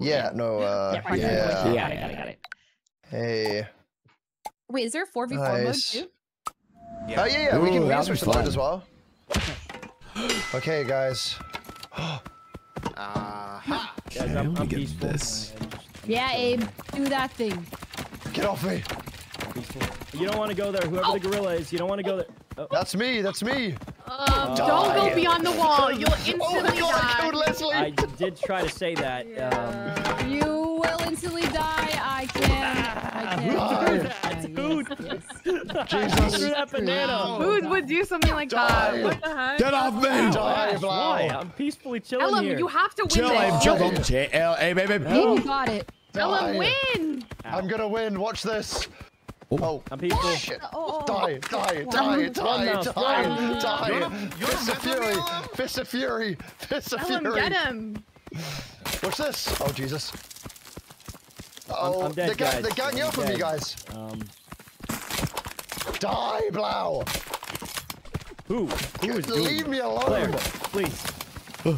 Yeah, got it. Hey. Wait, is there 4v4 nice. Mode too? Yeah. Oh, yeah, yeah. Ooh, we can use some mode as well. Okay, guys. Guys, I'm get this. Yeah, Abe, do that thing. Get off me. You don't want to go there. Whoever the gorilla is, you don't want to go there. Oh. That's me. That's me. Don't go beyond the wall. You'll instantly die. Code Leslie. I did try to say that. Yeah. You will instantly die. I can't. Yes. Jesus. Threw that banana. Who would do something like that? What the heck? Get off me. Die, why? I'm peacefully chilling here. Ellen, you have to win this. Chill, Abe. You got it. Ellen, win. I'm gonna win. Watch this. Oh, I'm peaceful. Shit. Die. Fist of fury. Get him. What's this? Oh, Jesus. Oh, they're gang up with me, guys. Die, Blau. Who is doing? Leave me alone. Claire, please.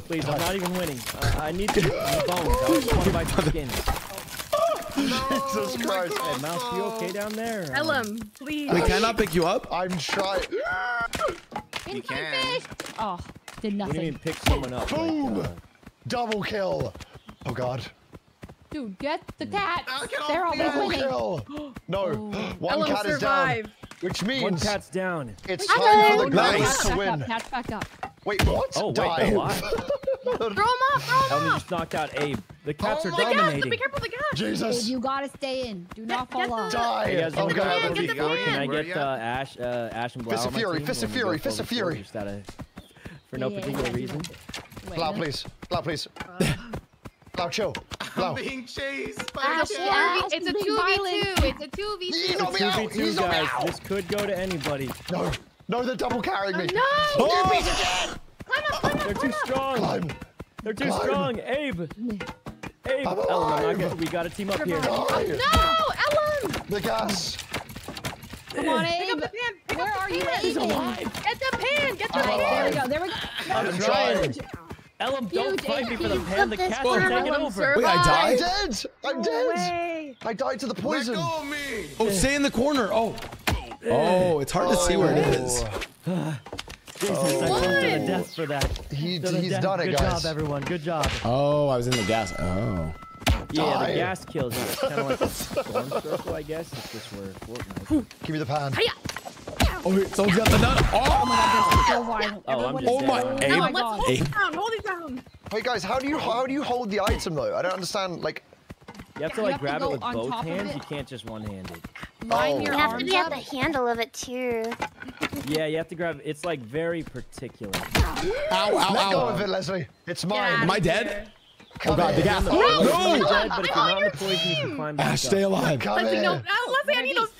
Please, I'm not even winning. I need to get my bones. I just want to bite the skin. Jesus Christ. Hey, Mouse, you okay down there? Ellen, please. We cannot pick you up? I'm trying. You can. Oh, did nothing. We didn't even pick someone up. Boom! Like, double kill. Oh, God. Dude, get the cat. They're always winning. Kill. No, one Ellen cat survived. Is down. Which means... One cat's down. It's time for the guys to win. Cat's back up. Wait, what? Oh, wait, throw him off, throw him off! Ellen just knocked out Abe. The cats are dominating. Be careful, the cats! Jesus! Dude, you gotta stay in. Do not fall off. Die! Hey guys, oh God, get the fan. Can I get Ash and Blau? Fist of Fury! For no particular reason. Blau, please. Blau, chill. I'm being chased by Ash, a cat. It's a 2v2. It's a 2v2, guys. This could go to anybody. No. No, they're double carrying me. No! Oh! Climb up! They're too strong. They're too strong. Abe. Ellen, we got to team up here. No, Ellen! The gas. Come on, Abe. Pick up the pan. Where are you? He's alive. Get the pan. Get the pan. There we go. I'm trying. Ellen, don't fight me for the pan. The cats are taking over. Wait, I died? I'm dead. I died to the poison. Let go of me. Oh, stay in the corner. Oh, it's hard to see where it is. Jesus, I went to the death for that. He's done it, guys. Good job, everyone. Good job. Oh, I was in the gas. Oh. Yeah, the gas kills you. It's kind of like a storm circle, I guess, if this were Fortnite. Give me the pan. Oh, someone's got the nut. Oh my. Abe. Hold it down. Wait, guys, how do you hold the item, though? I don't understand, like... You have to like grab it with both hands. You can't just one-handed. You have to be at the handle of it too. Yeah, you have to grab. It's like very particular. Ow! Let go of it, Leslie. It's mine. Am I dead? Oh God, the gas! No! No! Ash, stay alive. Leslie, I need those.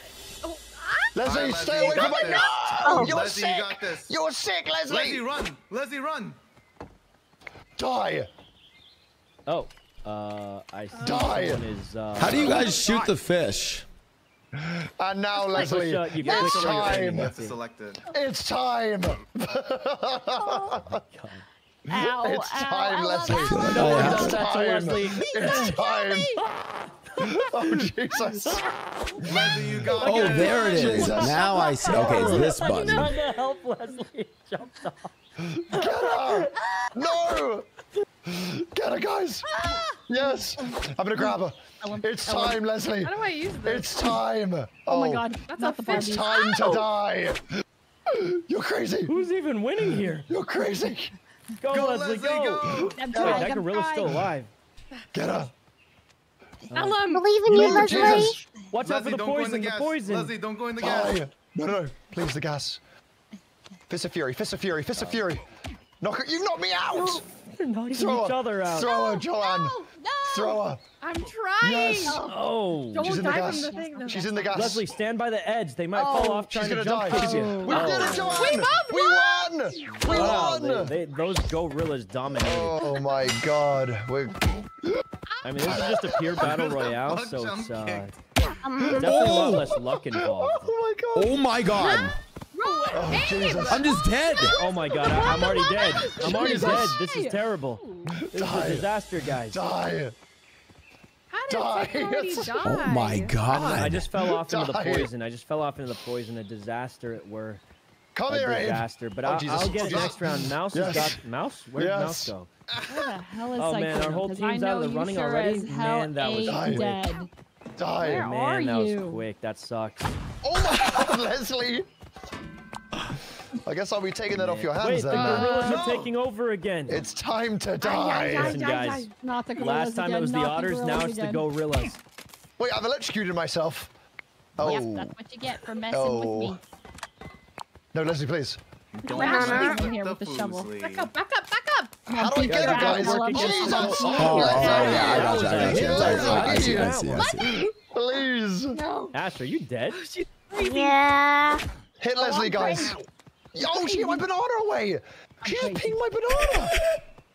Leslie, stay away from my nose. You're sick. You're sick, Leslie. Leslie, run. Die. Oh. I see someone is, how do you guys shoot the fish? And now, Leslie, it's time. It's time. It's time, Leslie. It's time. Oh, Jesus. Leslie, you got it. Oh, there it is. Now I see. Okay, it's this button. I'm trying to help Leslie. Jumped off. Get her. No. Get her, guys! Yes! I'm gonna grab her. It's time, Leslie. How do I use this? It's time. Oh my God, that's not the best. It's time to die. You're crazy. Who's even winning here? You're crazy. Go Leslie, go. Wait, that gorilla's still alive. Get her. I believe in you, Leslie. Jesus. Watch out for the poison. The poison. Leslie, don't go in the gas. No, please, the gas. Fist of fury. You knocked me out. They're knocking each other out. Throw her, Joanne. No. Throw her. I'm trying. Yes. Oh. She's in the gas. She's in the gas. Leslie, stand by the edge. They might fall off trying to jump to you. We did it, Joanne. We won. Wow, those gorillas dominated. Oh my God. I mean, this is just a pure battle royale, so it's definitely a lot less luck involved. Oh my God. Huh? Oh, Jesus. I'm just dead. Oh my God, I'm already dead. I'm already dead. This is terrible. This is a disaster, guys. Die. die. Oh my god. I just fell off into the poison. A disaster it were. Come here, disaster. But I'll get next round. Mouse has got Mouse? Where did Mouse go? Where the hell is Sykkuno? Oh man, our whole team's out of the running already. Man, that was quick. Where are you? That was quick. That sucked. Oh my god, Leslie! I guess I'll be taking that off your hands then. Wait, the gorillas are taking over again. It's time to die. Listen, guys. Not the gorillas. Last time it was the otters, now it's the gorillas. Wait, I've electrocuted myself. Oh. Yep, that's what you get for messing with me. No, Leslie, please. Don't leave me here with the shovel. Back up, back up, back up. How do I get it, guys? Jesus! I see. Please. No. Ash, are you dead? Yeah. Hit Leslie, guys. Oh, she ate my banana away! She just pinged my banana!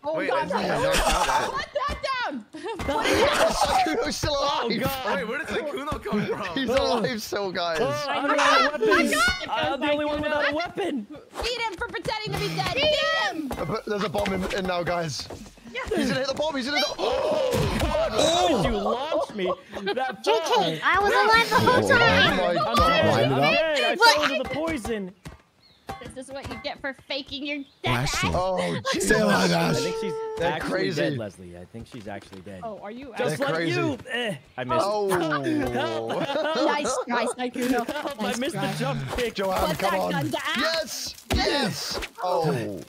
Oh, wait, God! Put that down! Sykkuno's still alive! Oh, God! Wait, where did Sykkuno come from? He's alive still, guys! I'm the only one without a weapon! Beat him for pretending to be dead! Beat him! There's a bomb in now, guys. Yes. He's gonna hit the bomb! He's gonna hit the... Oh, God! Why did you launch me? That JK, I was alive the whole time! Oh, my God! I fell into the poison! This is what you get for faking your death. Oh, Jesus. I think she's actually dead, Leslie. I think she's actually dead. Oh, are you actually dead? Just like you. I missed. Oh. Nice, Sykkuno. I missed the jump kick. Joanne, come on. Yes, yes. Oh.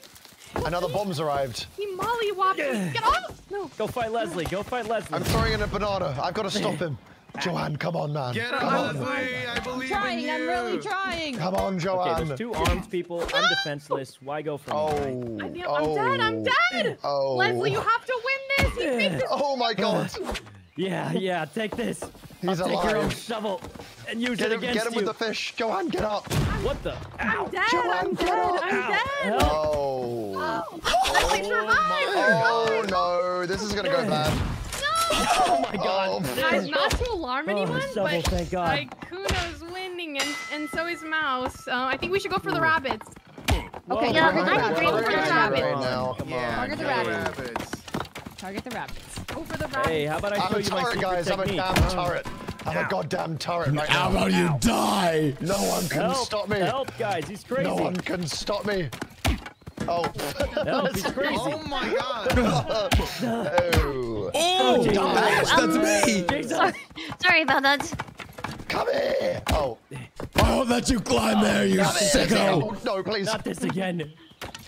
Another bomb's arrived. He mollywopped. Get off. No. Go fight Leslie. Go fight Leslie. I'm throwing in a banana. I've got to stop him. Joanne, come on, man. Get on, Leslie. I believe in you. I'm really trying. Come on, Joanne. Okay, there's two armed people. I'm defenseless. Why go for me? I'm dead. Oh. Leslie, you have to win this. You think this. Oh, my God. Yeah. Take this. He's alive. Take your own shovel and use it against you. Get him with the fish. Joanne, get up. What the? Ow. Joanne, get up. I'm dead. Oh. Leslie survived. Oh, no. This is going to go bad. Oh my God! Guys, not to alarm anyone, but Sykkuno's winning, and so is Mouse. I think we should go for the rabbits. Okay, Target the rabbits. Go for the rabbits. Hey, how about I show you my secret technique? I'm a damn turret. I'm a goddamn turret right now. How about you die? No one can stop me. Help, guys! He's crazy. No one can stop me. Oh, that's crazy. Oh my God. Oh, that's me. Sorry about that. Come here. Oh. I'll let you climb there, you sicko. No, please. Not this again.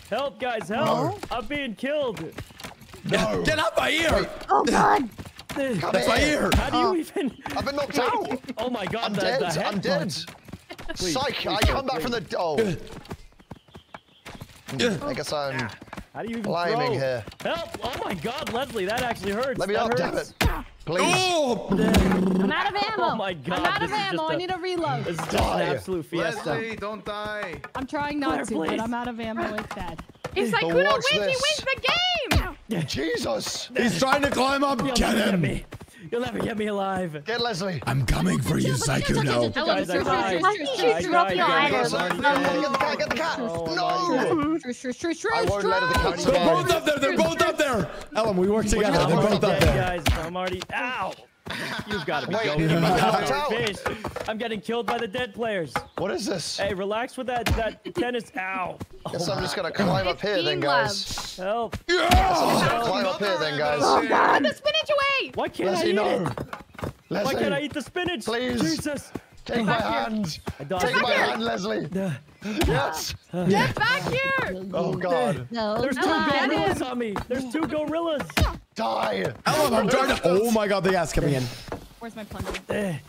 Help, guys, help. No. I'm being killed. No. Get out my ear. Wait. Oh, God. That's my ear. How do you even? I've been knocked out. Oh, my God. I'm dead. Please, Psych, I come back from the... Oh. I guess I'm climbing here. Help! Oh my God, Leslie, that actually hurts. Let me out, damn it. Please. Oh. I'm out of ammo. Oh my God. I'm out of ammo. I need a reload. This is just an absolute fiesta. Leslie, don't die. I'm trying not to, but I'm out of ammo. It's bad. If Sykkuno wins, he wins the game. Jesus. He's trying to climb up. Get him. You'll never get me alive. Get Leslie. I'm coming for you, Sykkuno. Why did you drop your item? Get the cat, No! I won't let the cat. They're both up there. They're both up there. Ellen, we work together. They're both up there. Guys, I'm already. Ow! You've got to be joking. I'm getting killed by the dead players. What is this? Hey, relax with that tennis. Ow. Guess I'm just going to climb up here then, guys. Help. Yeah. Climb up here then, guys. Oh, God. Put the spinach away. Why can't I eat it? Leslie, why can't I eat the spinach? Please. Jesus. Take my hand. Take my hand, Leslie. Yes. Get back here. Oh, God. There's two gorillas on me. There's two gorillas. Die. Ellen, I'm trying to... Oh, my God. The gas coming in. Where's my plunger?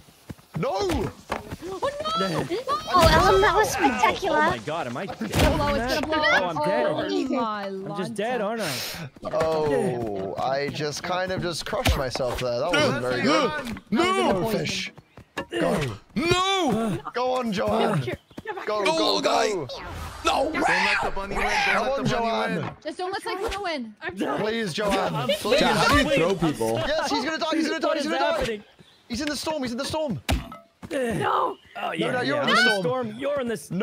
No! Oh, no! Oh, Ellen, that was spectacular. Oh, my God. Am I dead? I'm dead. I'm just dead, aren't I? Oh, I just kind of just crushed myself there. That wasn't very good. No! Fish. Go. No! Go on, Joanne. Go. No! Come on, Joanne. Just don't let Sykkuno win. Please, Joanne. Please. How do you throw people? Yes, he's going to die. He's in the storm. No! Oh, yeah, no, you're in the storm. You're in the storm.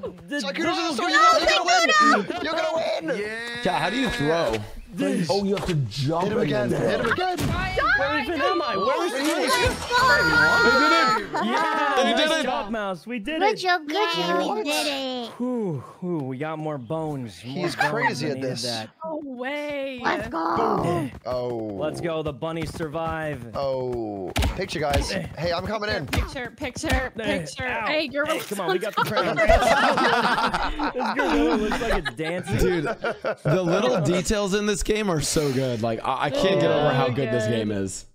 No! Sykkuno's in the storm. You're going to win. You're going to win. Yeah. How do you throw? this. Oh, you have to jump hit him again. Hit him again. Where is it? Where is he? We did it. Yeah. Nice job, Mouse. We did it. Good job. Good job. We did it. Whew, we got more bones. He's crazy at this. No way. Let's go. Oh. Let's go. The bunnies survive. Oh. Picture, guys. Hey, I'm coming in. Picture. Hey, girl. Hey, come on. We got the crown. This girl looks like it's dancing. Dude, the little details in this game are so good. Like, I can't get over how good this game is.